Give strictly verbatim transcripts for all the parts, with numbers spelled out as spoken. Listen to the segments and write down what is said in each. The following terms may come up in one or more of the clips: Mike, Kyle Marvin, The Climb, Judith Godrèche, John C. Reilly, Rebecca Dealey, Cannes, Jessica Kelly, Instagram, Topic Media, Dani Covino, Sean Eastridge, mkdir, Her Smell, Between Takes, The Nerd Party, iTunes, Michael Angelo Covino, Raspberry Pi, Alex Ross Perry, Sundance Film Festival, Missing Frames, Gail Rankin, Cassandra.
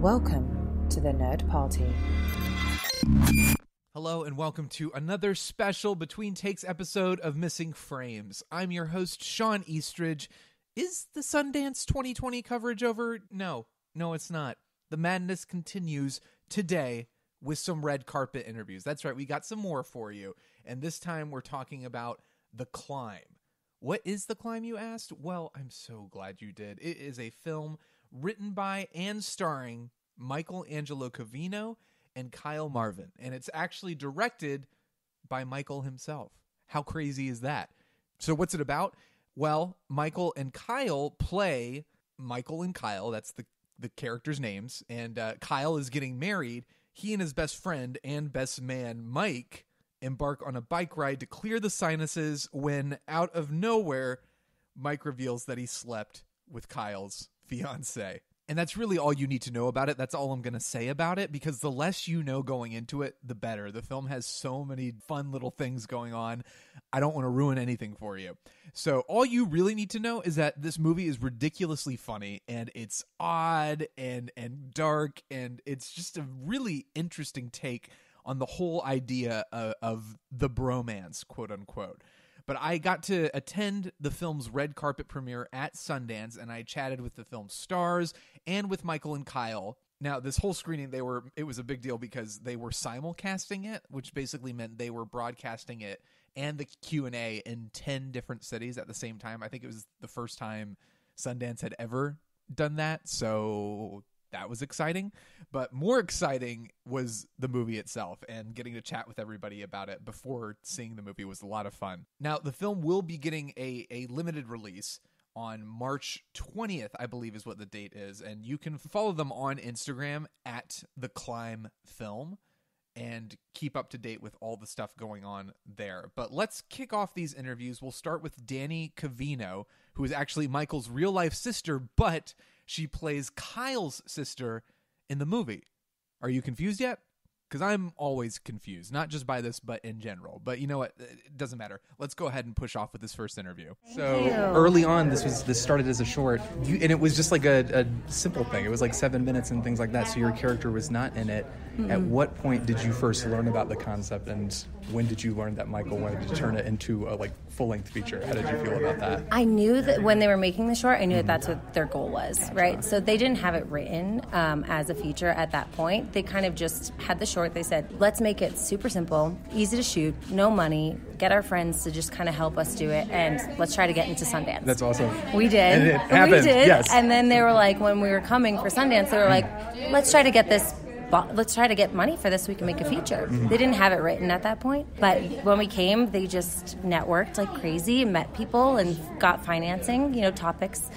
Welcome to the Nerd Party. Hello and welcome to another special Between Takes episode of Missing Frames. I'm your host, Sean Eastridge. Is the Sundance twenty twenty coverage over? No, no it's not. The madness continues today with some red carpet interviews. That's right, we got some more for you. And this time we're talking about The Climb. What is The Climb, you asked? Well, I'm so glad you did. It is a film written by and starring Michael Angelo Covino and Kyle Marvin. And it's actually directed by Michael himself. How crazy is that? So what's it about? Well, Michael and Kyle play Michael and Kyle. That's the, the characters' names. And uh, Kyle is getting married. He and his best friend and best man, Mike, embark on a bike ride to clear the sinuses when, out of nowhere, Mike reveals that he slept with Kyle's fiance. And that's really all you need to know about it. That's all I'm going to say about it, because the less you know going into it, the better. The film has so many fun little things going on. I don't want to ruin anything for you. So all you really need to know is that this movie is ridiculously funny, and it's odd and and dark, and it's just a really interesting take on the whole idea of, of the bromance, quote unquote. But I got to attend the film's red carpet premiere at Sundance, and I chatted with the film's stars and with Michael and Kyle. Now, this whole screening, they were it was a big deal because they were simulcasting it, which basically meant they were broadcasting it and the Q and A in ten different cities at the same time. I think it was the first time Sundance had ever done that, so that was exciting. But more exciting was the movie itself, and getting to chat with everybody about it before seeing the movie was a lot of fun. Now, the film will be getting a, a limited release on March twentieth, I believe is what the date is. And you can follow them on Instagram at The Climb Film and keep up to date with all the stuff going on there. But let's kick off these interviews. We'll start with Dani Covino, who is actually Michael's real life sister, but she plays Kyle's sister in the movie. Are you confused yet? Because I'm always confused, not just by this, but in general. But you know what? It doesn't matter. Let's go ahead and push off with this first interview. Thank so you. Early on, this was this started as a short, you, and it was just like a, a simple thing. It was like seven minutes and things like that, so your character was not in it. Mm-hmm. At what point did you first learn about the concept, and when did you learn that Michael wanted to turn it into a like full-length feature? How did you feel about that? I knew that when they were making the short, I knew mm-hmm. that that's what their goal was, right? So they didn't have it written um, as a feature at that point. They kind of just had the short. They said, let's make it super simple, easy to shoot, no money, get our friends to just kind of help us do it, and let's try to get into Sundance. That's awesome. We did. And it happened. We did. Yes. And then they were like, when we were coming for Sundance, they were like, let's try to get this, let's try to get money for this so we can make a feature. Mm-hmm. They didn't have it written at that point, but when we came, they just networked like crazy, met people, and got financing, you know, Topics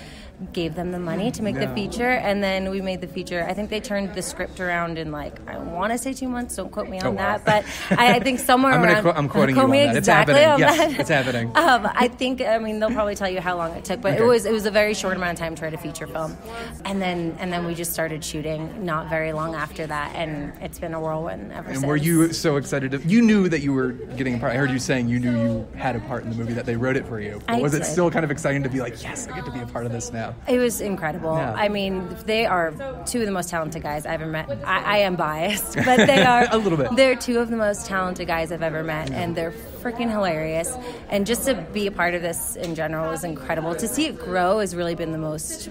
gave them the money to make no. the feature, and then we made the feature. I think they turned the script around in like, I want to say two months. Don't quote me on oh, wow. that, but I, I think somewhere I'm around. Qu- I'm quoting quote you on that. Exactly it's happening. Yes, that. It's happening. Um, I think. I mean, they'll probably tell you how long it took, but okay. it was it was a very short amount of time to write a feature film, and then and then we just started shooting not very long after that, and it's been a whirlwind ever and since. And were you so excited? To, you knew that you were getting a part. I heard you saying you knew you had a part in the movie, that they wrote it for you. But I was did. It still kind of exciting to be like, yes, I get to be a part of this now? It was incredible. Yeah. I mean, they are two of the most talented guys I've ever met. I, I am biased, but they are a little bit. They're two of the most talented guys I've ever met, yeah. and they're freaking hilarious. And just to be a part of this in general is incredible. To see it grow has really been the most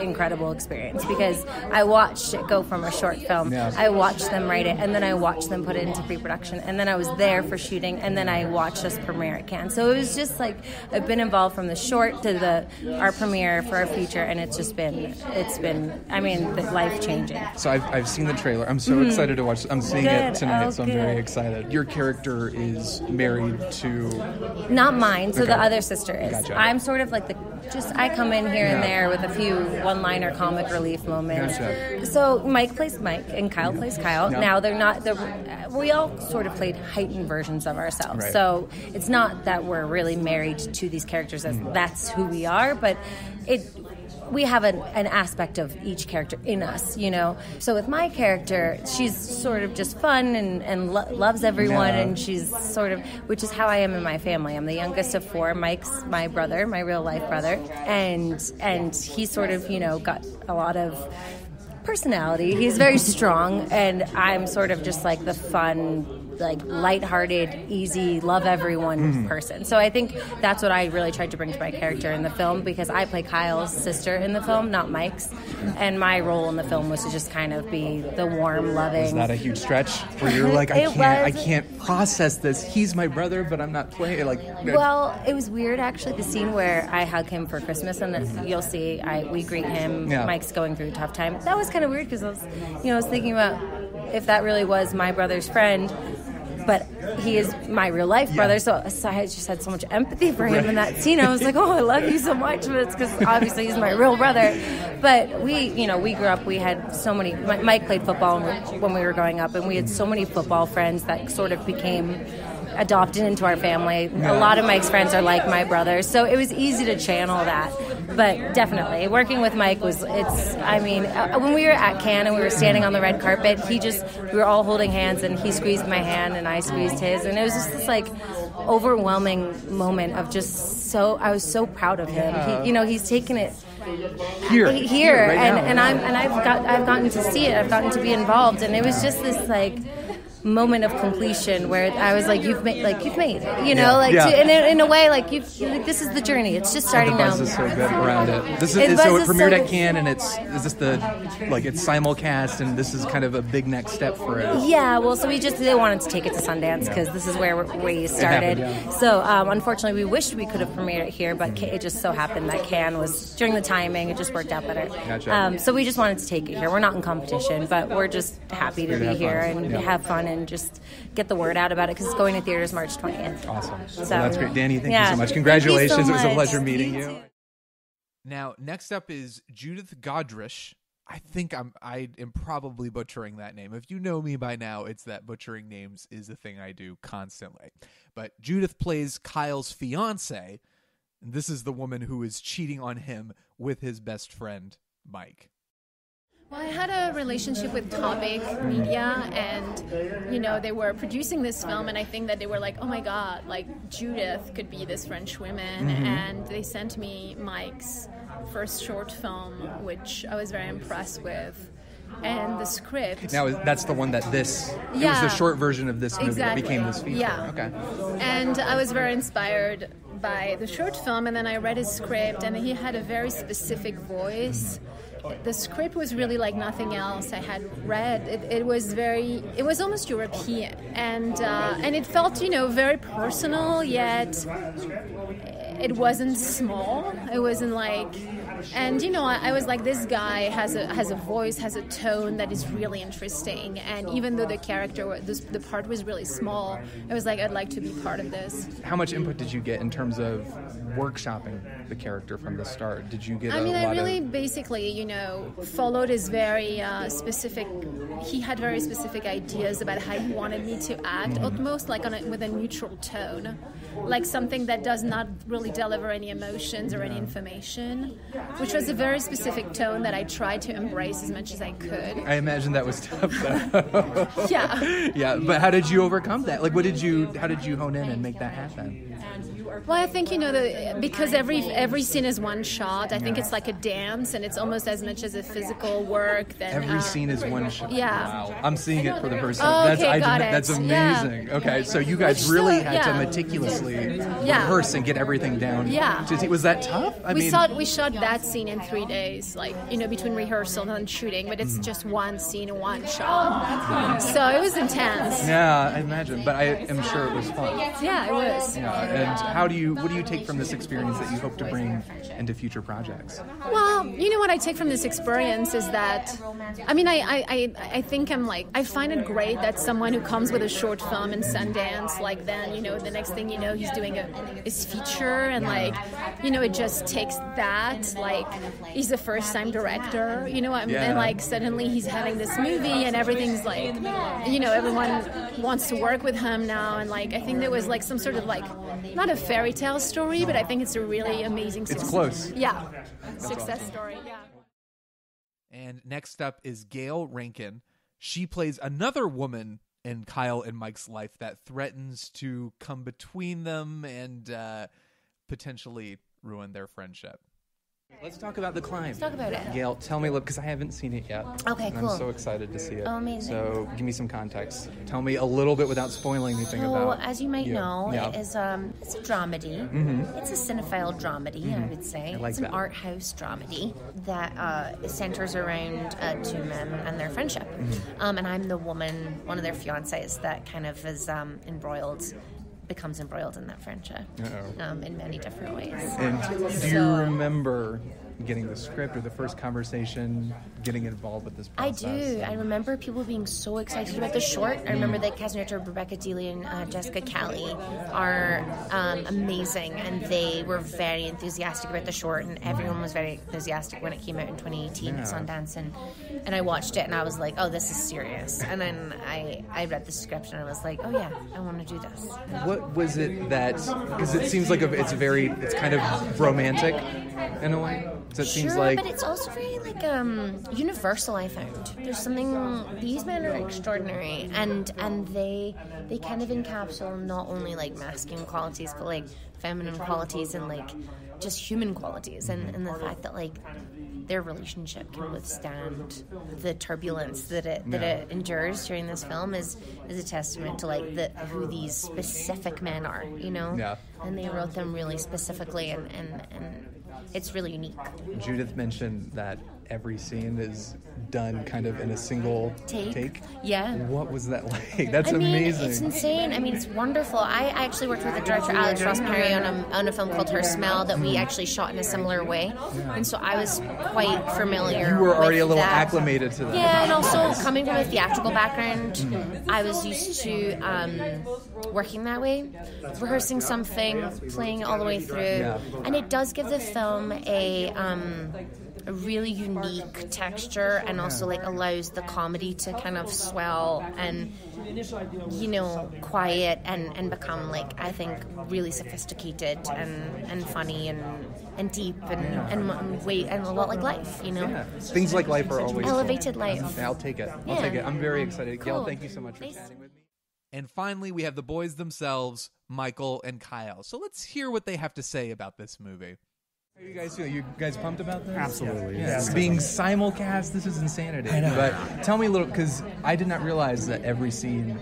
incredible experience, because I watched it go from a short film. Yeah. I watched them write it, and then I watched them put it into pre-production, and then I was there for shooting, and then I watched us premiere at Cannes. So it was just like I've been involved from the short to the our premiere for our feature, and it's just been it's been I mean life changing. So I've I've seen the trailer. I'm so mm-hmm. excited to watch. I'm seeing good. It tonight, oh, so I'm good. Very excited. Your character is married to not mine. So okay. the other sister is. Gotcha. I'm sort of like the just I come in here yeah. and there with a few one-liner comic relief moments. Gotcha. So Mike plays Mike and Kyle yeah. plays Kyle. No. Now they're not. They're, we all sort of played heightened versions of ourselves. Right. So it's not that we're really married to these characters. As mm. that's who we are, but it. We have an, an aspect of each character in us, you know. So with my character, she's sort of just fun and, and lo- loves everyone, yeah. and she's sort of, which is how I am in my family. I'm the youngest of four. Mike's my brother, my real life brother, and and he sort of, you know, got a lot of personality. He's very strong, and I'm sort of just like the fun, like lighthearted, easy, love everyone mm. person. So I think that's what I really tried to bring to my character in the film, because I play Kyle's sister in the film, not Mike's. And my role in the film was to just kind of be the warm, loving. Is that a huge stretch where you're like, I can't, I can't process this. He's my brother, but I'm not playing like. Well, it was weird actually. The scene where I hug him for Christmas, and you'll see, I we greet him. Yeah. Mike's going through a tough time. That was kind of weird because I was, you know, I was thinking about if that really was my brother's friend, but he is my real life brother. Yeah. So, so I just had so much empathy for him right. in that scene. I was like, oh, I love you so much, but it's because obviously he's my real brother. But we, you know, we grew up, we had so many, Mike played football when we were growing up, and we had so many football friends that sort of became adopted into our family. Yeah. A lot of Mike's friends are like my brothers, so it was easy to channel that. But definitely, working with Mike was, it's, I mean, when we were at Cannes and we were standing on the red carpet, he just, we were all holding hands, and he squeezed my hand and I squeezed his, and it was just this, like, overwhelming moment of just so, I was so proud of him. Yeah. He, you know, he's taken it here, here, here right and, and, I'm, and I've got, I've gotten to see it, I've gotten to be involved, and it was just this, like, moment of completion where I was like, you've made, like you've made it, you know, yeah. like yeah. to, and in, in a way, like you, like, this is the journey. It's just starting now. The buzz now. Is so good around it. This is it, so it premiered so at Cannes, and it's is this the like it's simulcast, and this is kind of a big next step for it. Yeah, well, so we just they wanted to take it to Sundance because yeah. this is where we started. Happened, yeah. So um, unfortunately, we wished we could have premiered it here, but mm-hmm. it just so happened that Cannes was during the timing. It just worked out better. Gotcha. Um, so we just wanted to take it here. We're not in competition, but we're just happy to be here fun. and yeah. have fun. And And just get the word out about it, because it's going to theaters March twentieth. Awesome. So well, that's great. Dani, thank yeah. you so much. Congratulations. So much. It was a pleasure meeting you. you. Now, next up is Judith Godrèche. I think I'm, I am probably butchering that name. If you know me by now, it's that butchering names is the thing I do constantly. But Judith plays Kyle's fiance. And this is the woman who is cheating on him with his best friend, Mike. Well, I had a relationship with Topic Media, and, you know, they were producing this film, and I think that they were like, oh my god, like, Judith could be this French woman, mm-hmm. and they sent me Mike's first short film, which I was very impressed with. And the script. Now, that's the one that this, yeah, it was the short version of this movie exactly. that became this feature. Yeah. Okay. And I was very inspired by the short film, and then I read his script, and he had a very specific voice. The script was really like nothing else I had read. It, it was very, it was almost European, and uh, and it felt, you know, very personal, yet it wasn't small. It wasn't like, and you know, I, I was like, this guy has a has a voice, has a tone that is really interesting. And even though the character, this, the part was really small, I was like, I'd like to be part of this. How much input did you get in terms of workshopping the character from the start? Did you get? I mean, a I lot really of... basically, you know, followed his very uh, specific. He had very specific ideas about how he wanted me to act, mm-hmm. almost like on a, with a neutral tone, like something that does not really deliver any emotions or any information, which was a very specific tone that I tried to embrace as much as I could. I imagine that was tough, though. yeah. Yeah, but how did you overcome that? Like, what did you? How did you hone in and make that happen? Well, I think, you know, the, because every every scene is one shot. I think yeah. it's like a dance, and it's almost as much as a physical work. Than, every uh, scene is one shot. Yeah. Wow. I'm seeing it for the first time. Oh, okay, that's, got I, it. That's amazing. Yeah. Okay, so you guys Which, really had yeah. to meticulously yeah. rehearse and get everything down. Yeah. To, was that tough? I we mean, saw, we shot that scene in three days, like, you know, between rehearsal and shooting, but it's mm-hmm. just one scene, one shot. So it was intense. Yeah, I imagine, but I am sure it was fun. Yeah, it was. Yeah, and how do you, what do you take from this experience that you hope to bring into future projects? Well, you know what I take from this experience is that, I mean, I, I, I think I'm like, I find it great that someone who comes with a short film in Sundance, like then, you know, the next thing you know, he's doing a, his feature, and like, you know, it just takes that, like, he's a first-time director, you know, and yeah. then like suddenly he's having this movie and everything's like, you know, everyone wants to work with him now, and like, I think there was like some sort of like, not a fairy tale story, but I think it's a really amazing it's success. Close. Yeah. That's success awesome. Story. Yeah. And next up is Gail Rankin. She plays another woman in Kyle and Mike's life that threatens to come between them and uh, potentially ruin their friendship. Let's talk about The Climb. Let's talk about it. Gail, tell me, look, because I haven't seen it yet. Okay, cool. I'm so excited to see it. Oh, amazing. So give me some context. Tell me a little bit without spoiling anything so, about it. Well, as you might you. know, yeah. it is, um, it's a dramedy. Mm-hmm. It's a cinephile dramedy, mm-hmm. I would say. I like it's an that. art house dramedy that uh, centers around uh, two men and their friendship. Mm-hmm. Um, and I'm the woman, one of their fiancés, that kind of is um, embroiled becomes embroiled in that friendship um, in many different ways. And do you so, remember getting the script or the first conversation, getting involved with this process? I do. I remember people being so excited about the short. I remember that Cassandra, Rebecca Dealey, and uh, Jessica Kelly are um, amazing, and they were very enthusiastic about the short, and everyone was very enthusiastic when it came out in twenty eighteen yeah. at Sundance, and, and I watched it, and I was like, oh, this is serious. And then I, I read the script, and I was like, oh, yeah, I want to do this. What was it that, because it seems like a, it's very, it's kind of romantic in a way? So it sure, seems like... but it's also very like um, universal. I found there's something. These men are extraordinary, and and they they kind of encapsulate not only like masculine qualities, but like feminine qualities and like just human qualities, and, and the fact that like their relationship can withstand the turbulence that it that yeah. it endures during this film is is a testament to like the who these specific men are, you know. Yeah. And they wrote them really specifically, and and. and it's really unique. Judith mentioned that every scene is done kind of in a single take. take. Yeah. What was that like? That's I mean, amazing. It's insane. I mean, it's wonderful. I actually worked with the director Alex Ross Perry on a, on a film called Her Smell that we actually shot in a similar way. Yeah. And so I was quite familiar. You were already with a little that. acclimated to that. Yeah, and also coming from a theatrical background, mm-hmm. I was used to um, working that way, rehearsing something, playing all the way through. Yeah. And it does give the film a... Um, a really unique texture, and also like allows the comedy to kind of swell and, you know, quiet and, and become like, I think, really sophisticated and, and funny and, and deep and, and, and wait and a lot like life, you know? Yeah. Things like life are always... Elevated life. I'll take it. I'll yeah. take it. I'm very excited. Cool. Gail, thank you so much for nice. chatting with me. And finally, we have the boys themselves, Michael and Kyle. So let's hear what they have to say about this movie. How are you guys feeling? You guys pumped about this? Absolutely. Yeah. Yeah. Being simulcast, this is insanity. I know. But tell me a little, because I did not realize that every scene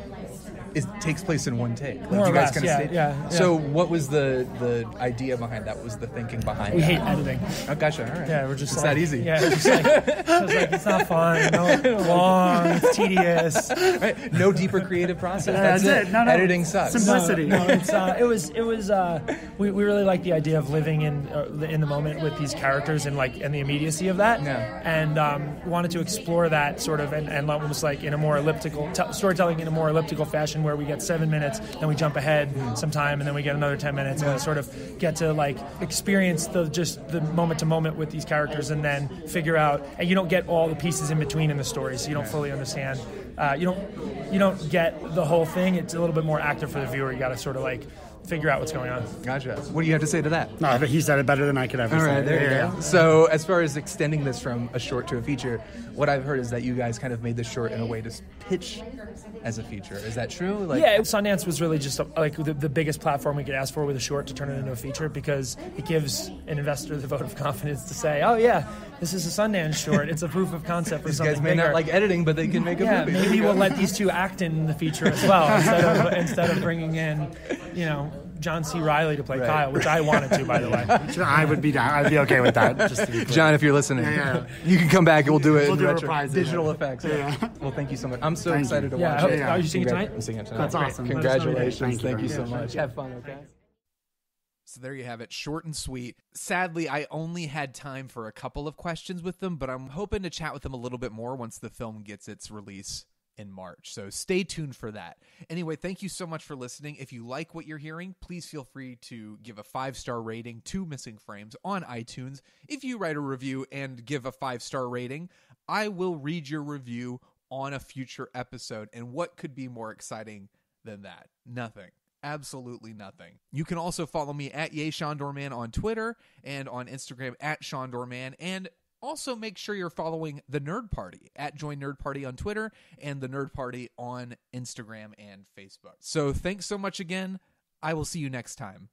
is, takes place in one take. Like, More you guys kind of yeah, stay. Yeah, yeah. So what was the the idea behind that? What was the thinking behind we that? We hate editing. Oh, gotcha. All right. Yeah, we're just it's like, that easy. Yeah, it's just like, I was like, it's not fun. No, long. It's tedious. Right. No deeper creative process. That's, That's it. it. No, no, editing sucks. Simplicity. No, no, it's, uh, it was. It was. Uh, we we really liked the idea of living in uh, in the moment with these characters and like and the immediacy of that. Yeah. And um, wanted to explore that sort of and, and almost like in a more elliptical t storytelling in a more elliptical fashion, where we get seven minutes, then we jump ahead mm. sometime, and then we get another ten minutes, and we sort of get to like experience the just the moment to moment with these characters, and then figure out. And you don't get all the pieces in between in the story, so you don't fully understand. Uh, you don't you don't get the whole thing. It's a little bit more active for the viewer. You got to sort of like figure out what's going on. Gotcha. What do you have to say to that? No, but he said it better than I could ever say. All right, there you go. So as far as extending this from a short to a feature, what I've heard is that you guys kind of made the short in a way to pitch as a feature. Is that true? Like, yeah, Sundance was really just a, like the, the biggest platform we could ask for with a short to turn it into a feature, because it gives an investor the vote of confidence to say, oh yeah, this is a Sundance short. It's a proof of concept for something. These guys may bigger. not like editing, but they can make a yeah, movie. Maybe we'll let these two act in the feature as well instead of, instead of bringing in, you know, John C. Reilly to play right. Kyle, which I wanted to, by the way. I would be down. I'd be okay with that. Just to be clear. John, if you're listening, yeah, yeah. you can come back and we'll do it. We'll do retro. Digital it. effects. Yeah. Yeah. Well, thank you so much. I'm so thank excited you. to yeah, watch it. Yeah. Are you singing tonight? I'm singing tonight. That's awesome. Congratulations. Thank you, thank you so much. Thank you. Have fun, okay? So there you have it, short and sweet. Sadly, I only had time for a couple of questions with them, but I'm hoping to chat with them a little bit more once the film gets its release in March. So stay tuned for that. Anyway, thank you so much for listening. If you like what you're hearing, please feel free to give a five-star rating to Missing Frames on iTunes. If you write a review and give a five-star rating, I will read your review on a future episode. And what could be more exciting than that? Nothing. Absolutely nothing. You can also follow me at YeSeanDorman on Twitter and on Instagram at SeanDorman, and also make sure you're following The Nerd Party at Join Nerd Party on Twitter and The Nerd Party on Instagram and Facebook. So thanks so much again. I will see you next time.